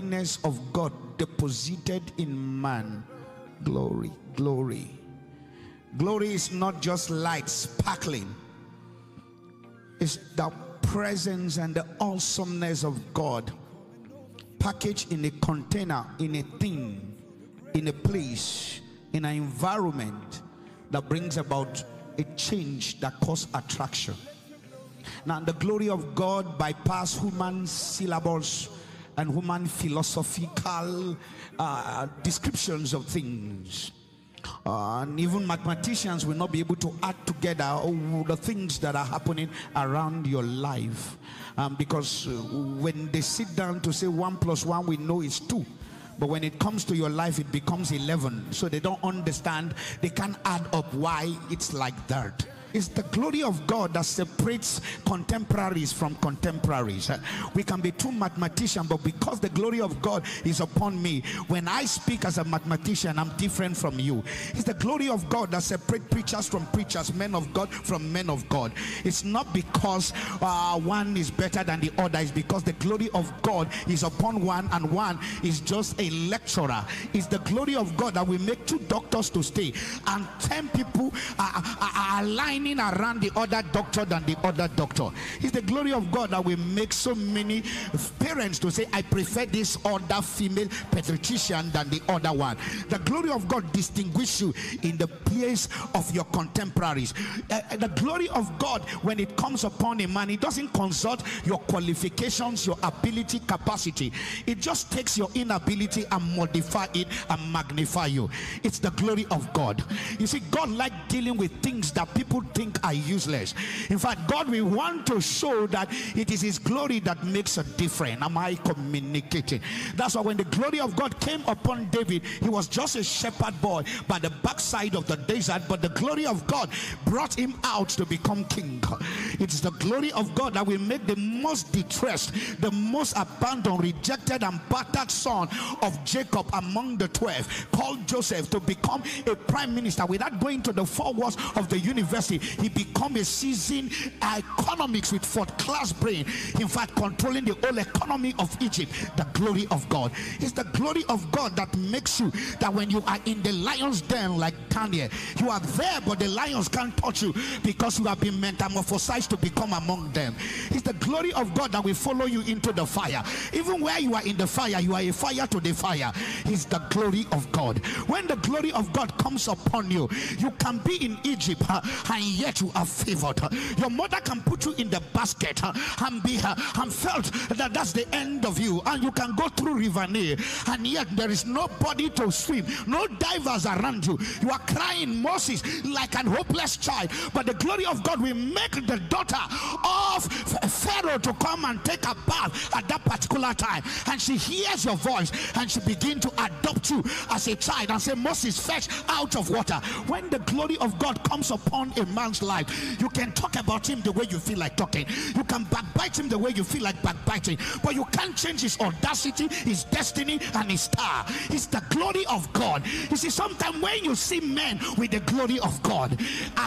happiness of God deposited in man. Glory, glory. Glory is not just light sparkling. It's the presence and the awesomeness of God packaged in a container, in a thing, in a place, in an environment that brings about a change that causes attraction. Now the glory of God bypass human syllables and human philosophical descriptions of things. And even mathematicians will not be able to add together all the things that are happening around your life, because when they sit down to say 1 plus 1, we know it's 2, but when it comes to your life it becomes 11. So they don't understand, they can't add up why it's like that. It's the glory of God that separates contemporaries from contemporaries. We can be two mathematicians, but because the glory of God is upon me, when I speak as a mathematician, I'm different from you. It's the glory of God that separates preachers from preachers, men of God from men of God. It's not because one is better than the other. It's because the glory of God is upon one, and one is just a lecturer. It's the glory of God that we make two doctors to stay, and 10 people are aligned around the other doctor than the other doctor. It's the glory of God that will make so many parents to say, I prefer this other female pediatrician than the other one. The glory of God distinguishes you in the place of your contemporaries. The glory of God, when it comes upon a man, it doesn't consult your qualifications, your ability, capacity. It just takes your inability and modify it and magnify you. It's the glory of God. You see, God likes dealing with things that people think are useless. In fact, God will want to show that it is his glory that makes a difference. Am I communicating? That's why when the glory of God came upon David, he was just a shepherd boy by the backside of the desert, but the glory of God brought him out to become king. It's the glory of God that will make the most distressed, the most abandoned, rejected and battered son of Jacob among the 12, called Joseph, to become a prime minister. Without going to the four walls of the university, he become a seasoned economics with fourth-class brain. In fact, controlling the whole economy of Egypt. The glory of God. It's the glory of God that makes you that when you are in the lion's den like Daniel, you are there but the lions can't touch you because you have been metamorphosized to become among them. It's the glory of God that will follow you into the fire. Even where you are in the fire, you are a fire to the fire. It's the glory of God. When the glory of God comes upon you, you can be in Egypt and yet you are favored. Your mother can put you in the basket and be and felt that that's the end of you, and you can go through River Nile and yet there is nobody to swim, no divers around you. You are crying Moses like an hopeless child, but the glory of God will make the daughter of Pharaoh to come and take a bath at that particular time, and she hears your voice and she begins to adopt you as a child and say, Moses, fetch out of water. When the glory of God comes upon a man's life, you can talk about him the way you feel like talking, you can backbite him the way you feel like backbiting, but you can't change his audacity, his destiny and his star. It's the glory of God. You see, sometimes when you see men with the glory of God, you feel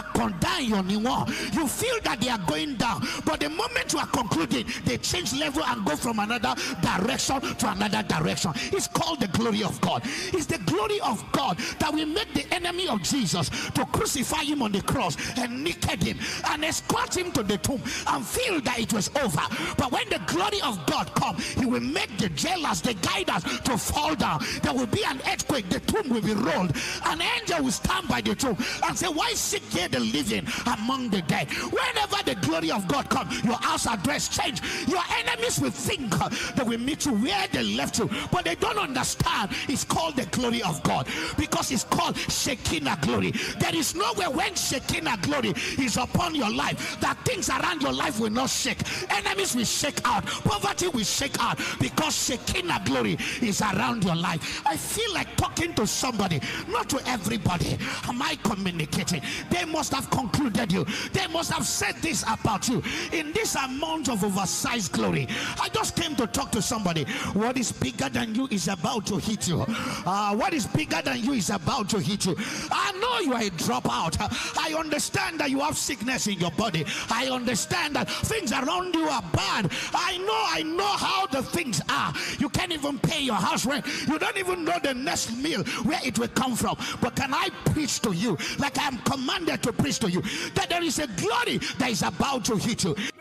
that they are going down, but the moment you are concluding, they change level and go from another direction to another direction. It's called the glory of God. It's the glory of God that will make the enemy of Jesus to crucify him on the cross and naked him and escort him to the tomb and feel that it was over. But when the glory of God comes, he will make the jailers, the guiders to fall down. There will be an earthquake, the tomb will be rolled, an angel will stand by the tomb and say, why seek ye the living among the dead? Whenever the glory of God comes, your house address change. Your enemies will think that will meet you where they left you, but they don't understand. It's called the glory of God because it's called Shekinah glory. There is nowhere when Shekinah glory is upon your life that things around your life will not shake. Enemies will shake out, poverty will shake out, because Shekinah glory is around your life. I feel like talking to somebody, not to everybody. Am I communicating? They must have concluded you, they must have said this about you in this amount of oversized glory. I just came to talk to somebody. What is bigger than you is about to hit you. What is bigger than you is about to hit you. I know you are a dropout. I understand understand that you have sickness in your body. I understand that things around you are bad. I know how the things are. You can't even pay your house rent. You don't even know the next meal, where it will come from. But can I preach to you, like I am commanded to preach to you, that there is a glory that is about to hit you.